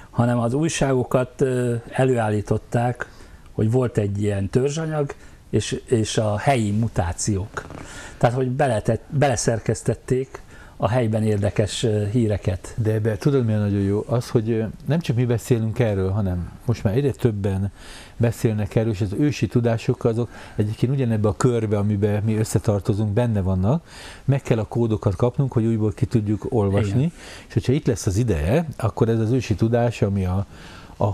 hanem az újságokat előállították, hogy volt egy ilyen törzsanyag, és, és a helyi mutációk. Tehát, hogy beletett, beleszerkesztették a helyben érdekes híreket. De ebben tudod, milyen nagyon jó? Az, hogy nem csak mi beszélünk erről, hanem most már egyre többen beszélnek erről, és az ősi tudások azok egyébként ugyanebben a körbe, amiben mi összetartozunk, benne vannak. Meg kell a kódokat kapnunk, hogy újból ki tudjuk olvasni. Igen. És hogyha itt lesz az ideje, akkor ez az ősi tudás, ami a, a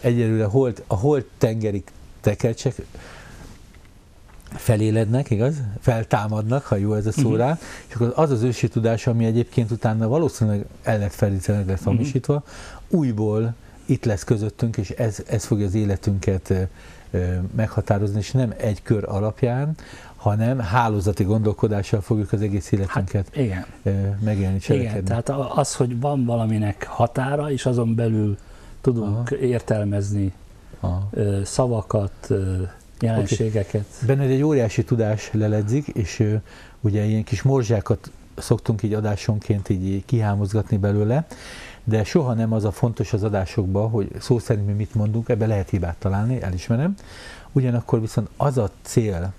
egyelőre holt, a holttengeri tekercsek, felélednek, igaz? Feltámadnak, ha jó ez a szó uh-huh, rá, és akkor az az ősi tudás, ami egyébként utána valószínűleg el lett feltétlenül, el lett hamisítva, uh-huh, újból itt lesz közöttünk, és ez, ez fogja az életünket meghatározni, és nem egy kör alapján, hanem hálózati gondolkodással fogjuk az egész életünket hát, igen, megélni, cselekedni. Igen, tehát az, hogy van valaminek határa, és azon belül tudunk aha, értelmezni aha, szavakat, jelenségeket. Okay. Benned egy óriási tudás leledzik, és uh, ugye ilyen kis morzsákat szoktunk így adásonként így kihámozgatni belőle, de soha nem az a fontos az adásokban, hogy szó szerint mi mit mondunk, ebbe lehet hibát találni, elismerem. Ugyanakkor viszont az a cél,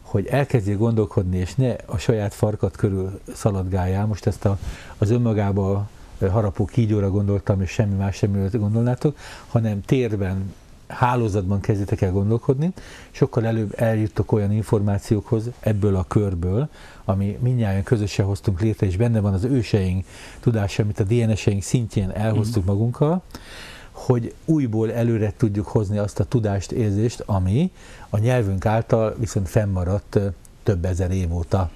hogy elkezdjél gondolkodni, és ne a saját farkat körül szaladgáljál, most ezt a, az önmagába harapó kígyóra gondoltam, és semmi más semmi gondolnátok, hanem térben, hálózatban kezdjetek el gondolkodni, sokkal előbb eljuttok olyan információkhoz ebből a körből, ami mindnyájan közösen hoztunk létre, és benne van az őseink tudása, amit a dé en eseink szintjén elhoztuk mm, magunkkal, hogy újból előre tudjuk hozni azt a tudást, érzést, ami a nyelvünk által viszont fennmaradt több ezer év óta.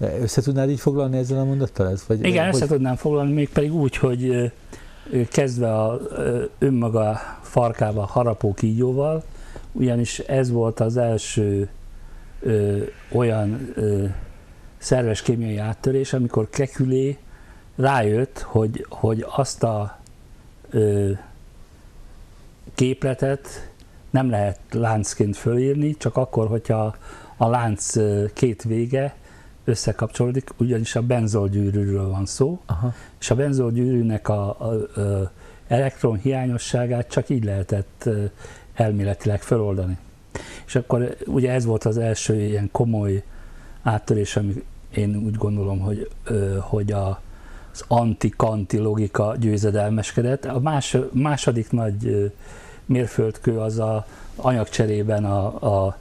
Össze tudnád így foglalni ezzel a mondattal? Ez, vagy igen, hogy... össze tudnám foglalni, mégpedig úgy, hogy kezdve a önmaga farkába harapó kígyóval, ugyanis ez volt az első ö, olyan ö, szerves kémiai áttörés, amikor Kekülé rájött, hogy, hogy azt a ö, képletet nem lehet láncként fölírni, csak akkor, hogyha a lánc két vége összekapcsolódik, ugyanis a benzolgyűrűről van szó, aha, és a benzolgyűrűnek a, a, a elektron hiányosságát csak így lehetett elméletileg feloldani. És akkor ugye ez volt az első ilyen komoly áttörés, ami én úgy gondolom, hogy, hogy a, az anti-kanti logika győzedelmeskedett. A más, második nagy mérföldkő az a anyagcserében a, a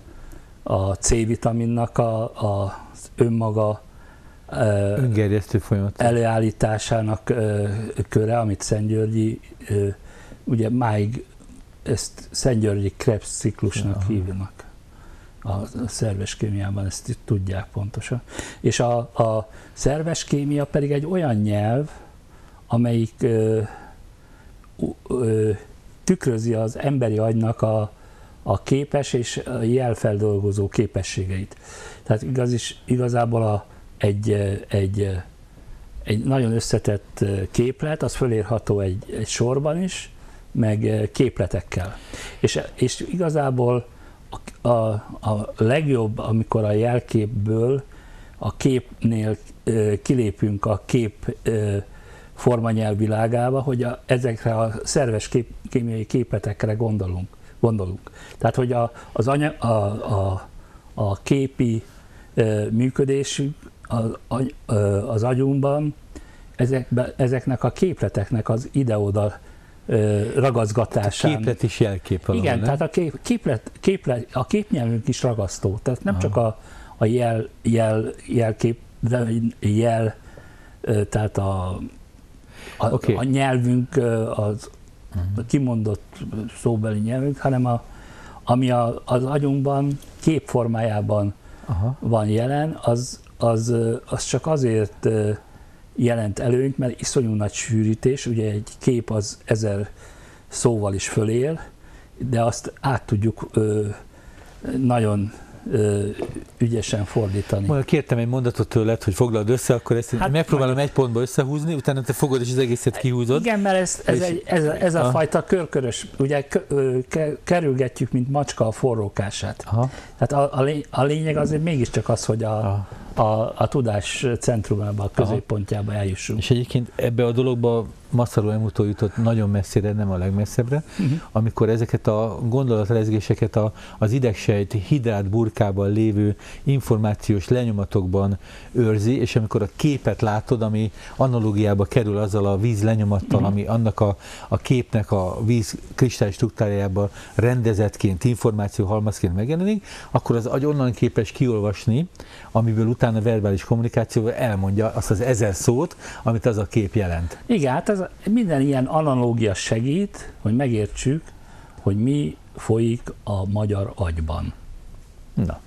a C-vitaminnak a, a önmaga öngerjesztő folyamat előállításának ö, köre, amit Szent Györgyi, ö, ugye máig ezt Szent Györgyi Krebs-ciklusnak hívnak a, a szerves kémiában, ezt tudják pontosan. És a, a szerves kémia pedig egy olyan nyelv, amelyik ö, ö, tükrözi az emberi agynak a a képes és a jelfeldolgozó képességeit. Tehát igaz is, igazából a, egy, egy, egy nagyon összetett képlet, az fölírható egy, egy sorban is, meg képletekkel. És, és igazából a, a, a legjobb, amikor a jelképből a képnél kilépünk a kép formanyelv világába, hogy a, ezekre a szerves kép, kémiai képletekre gondolunk. Gondolunk. Tehát, hogy a, az anya, a, a, a képi e, működésük az, a, az agyunkban ezekbe, ezeknek a képleteknek az ide-oda e, ragaszgatásán. A képlet is jelkép valami. Igen, nem? Tehát a, kép, képlet, képlet, a képnyelvünk is ragasztó. Tehát nem aha, csak a, a jel, jel, jelkép, de jel, tehát a, a, okay, a nyelvünk az a kimondott szóbeli nyelvünk, hanem a, ami a, az agyunkban képformájában aha, van jelen, az, az, az csak azért jelent előnyt, mert iszonyú nagy sűrítés, ugye egy kép az ezer szóval is fölél, de azt át tudjuk ö, nagyon ö, ügyesen fordítani. Majd kértem egy mondatot tőled, hogy foglald össze, akkor ezt hát megpróbálom majd... egy pontba összehúzni, utána te fogod és az egészet kihúzod. Igen, mert ez, ez, és... egy, ez, ez a aha, fajta körkörös, ugye kerülgetjük, mint macska a forrókását. Aha. Tehát a, a, lény, a lényeg azért mégiscsak az, hogy a, a, a tudás centrumába, a középpontjába eljussunk. És egyébként ebbe a dologba Massaro M utól jutott nagyon messzire, nem a legmesszebbre, uh-huh, amikor ezeket a gondolatrezgéseket a, az idegsejt hidrát burkában lévő információs lenyomatokban őrzi, és amikor a képet látod, ami analógiába kerül azzal a víz lenyomattal, uh-huh, ami annak a, a képnek a víz kristály struktúrájában rendezetként, információ halmazként megjelenik, akkor az agy onnan képes kiolvasni, amiből utána verbális kommunikációval elmondja azt az ezer szót, amit az a kép jelent. Igen, hát az, minden ilyen analógia segít, hogy megértsük, hogy mi folyik a magyar agyban. Na.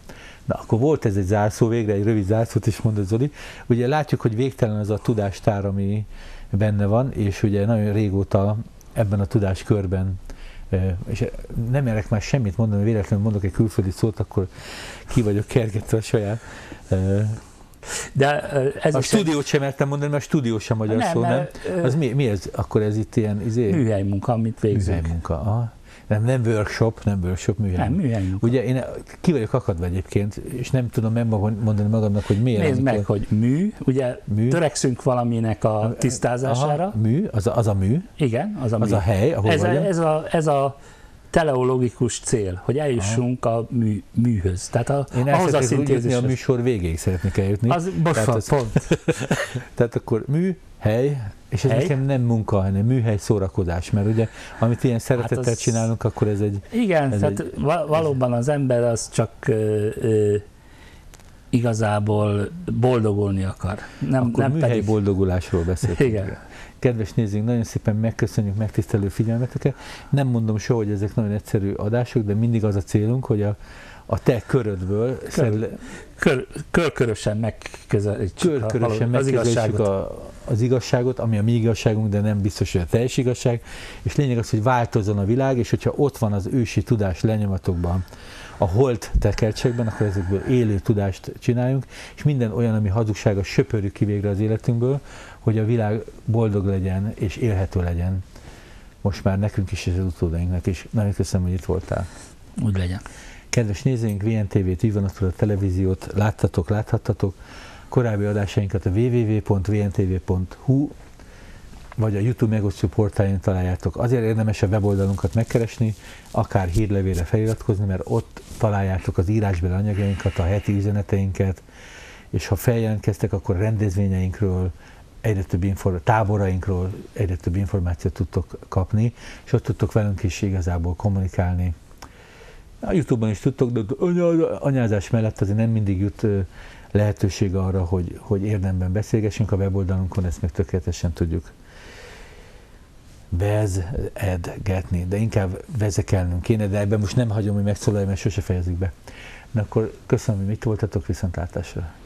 Na, akkor volt ez egy zárszó, végre egy rövid zárszót is mondott Zoli. Ugye látjuk, hogy végtelen az a tudástár, ami benne van, és ugye nagyon régóta ebben a tudáskörben, és nem érek már semmit mondani, véletlenül mondok egy külföldi szót, akkor ki vagyok kergetve a saját. De ez a stúdiót sem mertem mondani, mert a stúdió sem magyar nem, szó, nem? Az mi, mi ez? Akkor ez itt ilyen... Izé... Műhelymunka, amit végzünk. Műhelymunka, aha. Nem, nem workshop, nem workshop, műhely. Nem, műhely. Ugye én ki vagyok akadva egyébként, és nem tudom megmondani magamnak, hogy miért. Nézd meg, amikor... hogy mű, ugye mű, törekszünk valaminek a tisztázására. Aha, mű, az a, az a mű. Igen, az a mű. Az a hely, ahol ez a, ez a, ez a teleológikus cél, hogy eljussunk aha, a mű, műhöz. Tehát a, én ahhoz a szintézishez. Én a műsor végéig szeretnék eljutni. Az, most tehát van, az, pont. Tehát akkor mű, hely, és ez hely? Nekem nem munka, hanem műhely szórakozás, mert ugye, amit ilyen szeretettel hát az, csinálunk, akkor ez egy... Igen, ez tehát egy, valóban az ember az csak ö, ö, igazából boldogulni akar. Nem, akkor nem műhely pedig... boldogulásról beszéltünk. Igen. Kedves nézőink, nagyon szépen megköszönjük megtisztelő figyelmeteket. Nem mondom soha, hogy ezek nagyon egyszerű adások, de mindig az a célunk, hogy a a te körödből. Kör, kör, körkörösen megközelítjük, körkörösen a, az, megközelítjük a, az igazságot, ami a mi igazságunk, de nem biztos, hogy a teljes igazság. És lényeg az, hogy változzon a világ, és hogyha ott van az ősi tudás lenyomatokban, a holt tekercsekben, akkor ezekből élő tudást csináljunk, és minden olyan, ami hazugság, a söpörjük ki végre az életünkből, hogy a világ boldog legyen és élhető legyen. Most már nekünk is, és az utódainknak is. Nagyon köszönöm, hogy itt voltál. Úgy legyen. Kedves nézőink, vé en té vét, Viva Natura televíziót láttatok, láthattatok. Korábbi adásainkat a w w w pont v n t v pont h u vagy a YouTube megosztó portálon találjátok. Azért érdemes a weboldalunkat megkeresni, akár hírlevélre feliratkozni, mert ott találjátok az írásbeli anyagainkat, a heti üzeneteinket, és ha feljelentkeztek, akkor rendezvényeinkről, egyre több információt, táborainkról egyre több információt tudtok kapni, és ott tudtok velünk is igazából kommunikálni. A YouTube-ban is tudtok, de anyázás mellett azért nem mindig jut lehetőség arra, hogy, hogy érdemben beszélgessünk a weboldalunkon, ezt még tökéletesen tudjuk vezetgetni, de inkább vezekelnünk kéne, de ebben most nem hagyom, hogy megszólaljam, mert sose fejezzük be. Na akkor köszönöm, hogy itt voltatok, viszontlátásra!